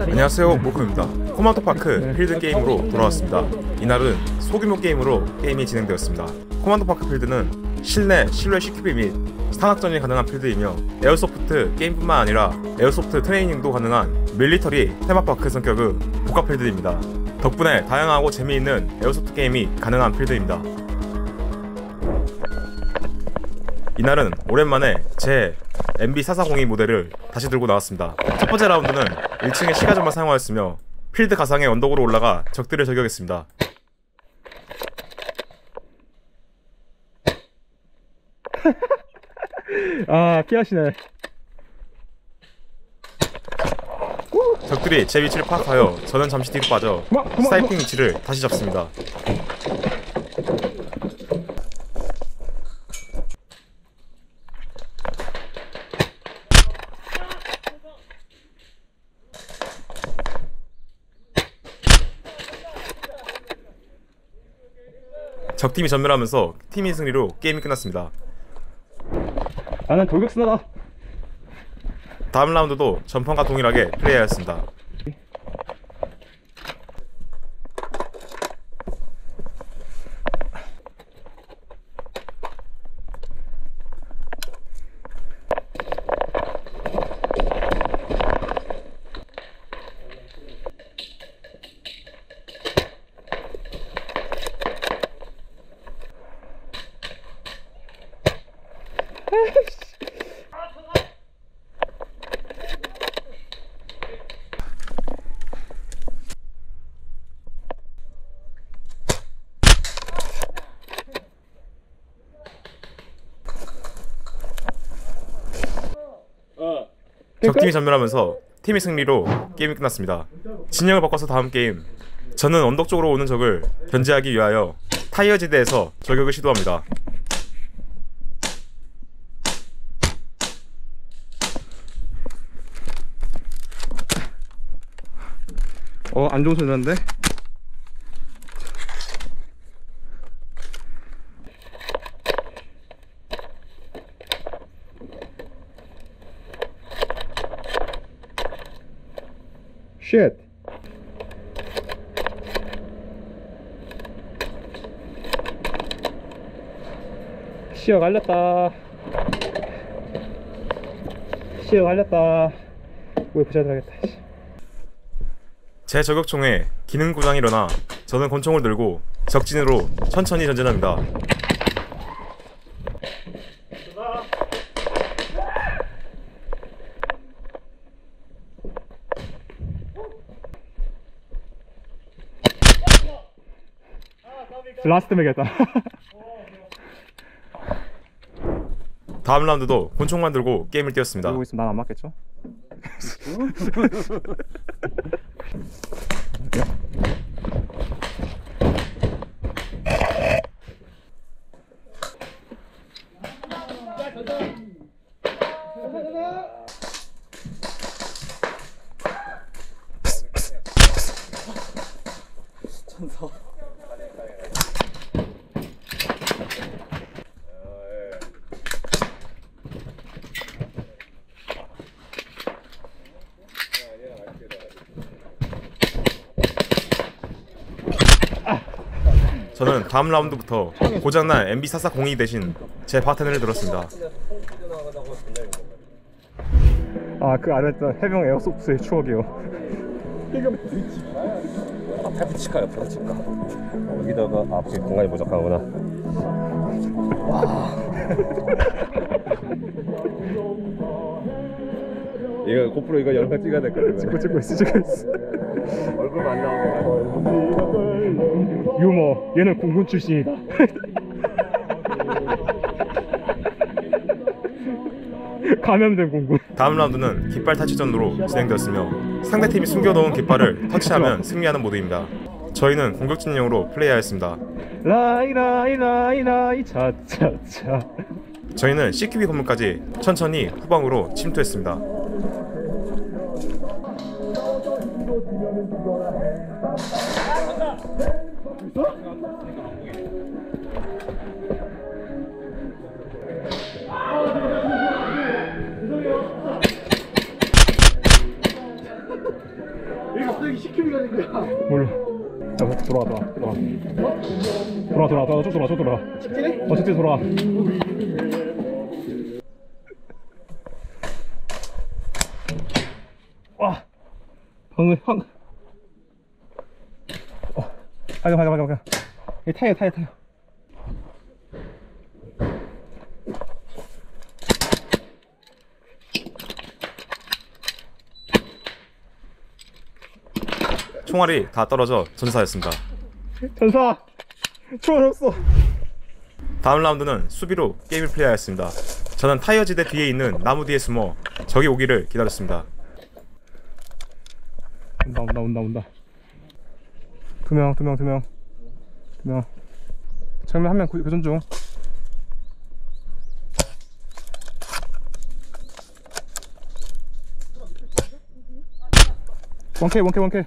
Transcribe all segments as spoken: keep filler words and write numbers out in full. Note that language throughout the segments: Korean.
안녕하세요, 모크입니다. 코만도파크 필드게임으로 돌아왔습니다. 이날은 소규모 게임으로 게임이 진행되었습니다. 코만도파크 필드는 실내, 실외 씨큐비 및 상악전이 가능한 필드이며 에어소프트 게임뿐만 아니라 에어소프트 트레이닝도 가능한 밀리터리 테마파크 성격의 복합필드입니다. 덕분에 다양하고 재미있는 에어소프트 게임이 가능한 필드입니다. 이날은 오랜만에 제 엠비 사사공이 모델을 다시 들고 나왔습니다. 첫 번째 라운드는 일 층의 시가전만 사용하였으며 필드 가상의 언덕으로 올라가 적들을 저격했습니다. 아, 피하시네. 적들이 제 위치를 파악하여 저는 잠시 뒤로 빠져 스나이핑 위치를 다시 잡습니다. 적팀이 전멸하면서 팀이 승리로 게임이 끝났습니다. 나는 돌격수다. 다음 라운드도 전판과 동일하게 플레이하였습니다. 적팀이 전멸하면서 팀이 승리로 게임이 끝났습니다. 진영을 바꿔서 다음 게임, 저는 언덕 쪽으로 오는 적을 견제하기 위하여 타이어 지대에서 저격을 시도합니다. 어, 안 좋은 소리 나는데? 쉣! 시어 갈렸다. 시어 갈렸다. 왜 부자들하겠다. 제 저격총에 기능구장이 일어나 저는 권총을 들고 적진으로 천천히 전진합니다. 라스트 맥이었다. 다음 라운드도 권총만 들고 게임을 뛰었습니다. 이러고 있으면 난 안 맞겠죠? 천사. 저는 다음 라운드부터 고장난 엠비 사사공이 대신 제 파트너를 들었습니다. 아, 그 안에 있던 해병 에어소프트의 추억이요. 아, 팔부치카요, 팔부치카. 여기다가 아, 앞에 공간이 모자카구나. 와. 이거 고프로 이거 영상 찍어야 될 거예요. 찍고 찍고 있어, 찍고 있어. 얼굴 안 나오고. 유머, 얘는 공군 출신이다. 감염된 공군. 다음 라운드는 깃발 터치전으로 진행되었으며 상대팀이 숨겨놓은 깃발을 터치하면 승리하는 모드입니다. 저희는 공격 진영으로 플레이하였습니다. 라이라이라이라이 차차차. 저희는 씨큐비 건물까지 천천히 후방으로 침투했습니다. 몰라. 돌아와 돌아와 돌아와 돌아와 돌아와 돌아와 쭉 돌아와 쭉 돌아와 직진해? 어 직진 돌아와. 와 방금 형 어. 빨리 빨리 빨리 빨리 여기 타요 타요 타요. 총알이 다 떨어져 전사였습니다. 전사! 총알 없어! 다음 라운드는 수비로 게임을 플레이하였습니다. 저는 타이어 지대 뒤에 있는 나무 뒤에 숨어 적이 오기를 기다렸습니다. 온다 온다 온다 온다. 두 명 두 명 두 명 두 명. 정면 한 명 교전 중. 원캐 원캐 원캐.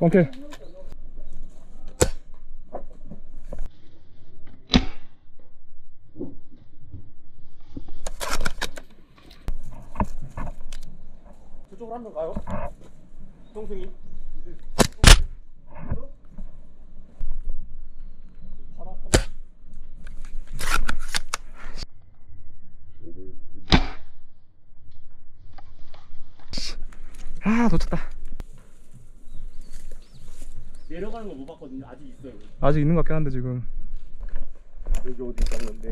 오케이. 그쪽으로 한번 가요. 동생이. 아, 놓쳤다. 내려가는 거 못 봤거든요. 아직 있어요. 아직 있는 것 같긴 한데 지금 여기 어디 있다는 건데.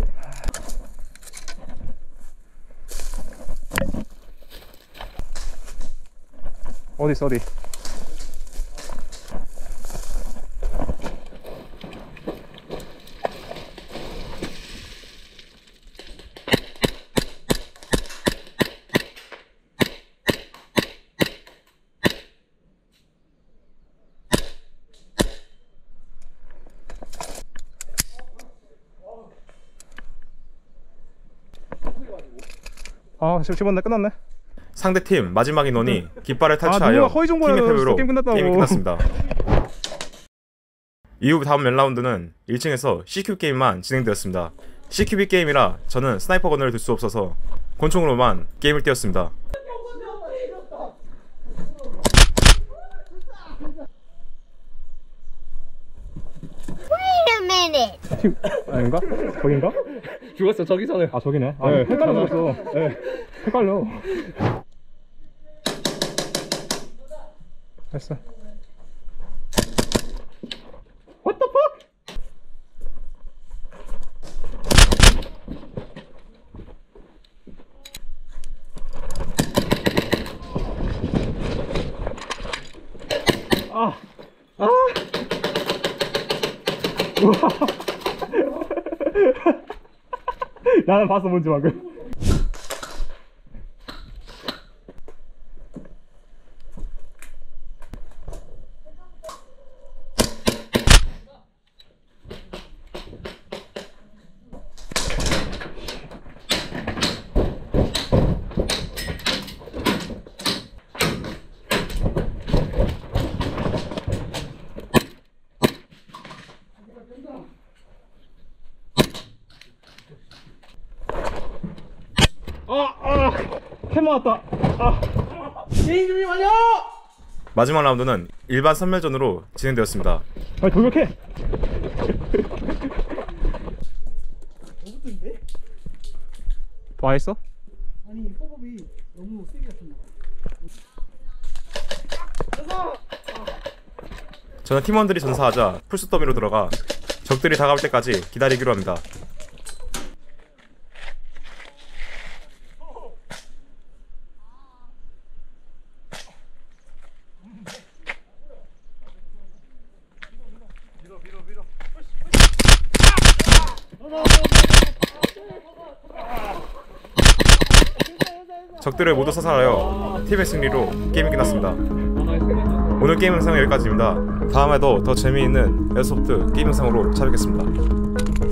어디 있어 어디? 아, 십 분 끝났네. 상대팀 마지막 인원이 깃발을 탈취하여 아, 팀의 패배로 게임, 게임이 끝났습니다. 이후 다음 몇 라운드는 일 층에서 씨큐비 게임만 진행되었습니다. 씨큐비 게임이라 저는 스나이퍼건을 들 수 없어서 권총으로만 게임을 띄웠습니다. 팀 아닌가? 저긴가? 죽었어 저기서는. 아 저기네. 아 네, 헷갈려 죽었어. 네, 헷갈려. 됐어. What the fuck? 아, 아, 우와. 나는 봤어 뭔지 방금. 캠 왔다. 아. 게임 준비 완료! 마지막 라운드는 일반 선멸전으로 진행되었습니다. 아, 돌격해. 너무 뜬데? 와 있어? 아니, 포법이 너무 세게 갔나 봐. 저는 팀원들이 전사하자 풀스 더미로 들어가 적들이 다가올 때까지 기다리기로 합니다. 적들을 모두 사살하여 팀의 승리로 게임이 끝났습니다. 오늘 게임 영상은 여기까지입니다. 다음에도 더 재미있는 연습드 게임 영상으로 찾아뵙겠습니다.